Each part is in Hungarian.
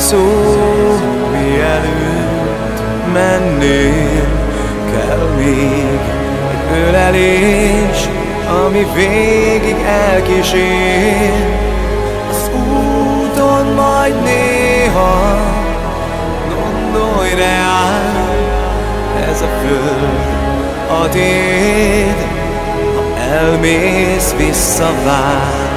szó, mielőtt menném, kell még egy ölelés, ami végig elkísér. Az úton majd néha gondolj reál, ez a föld a tiéd, ha elmész vissza vár.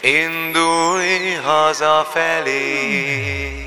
Indulj hazafelé.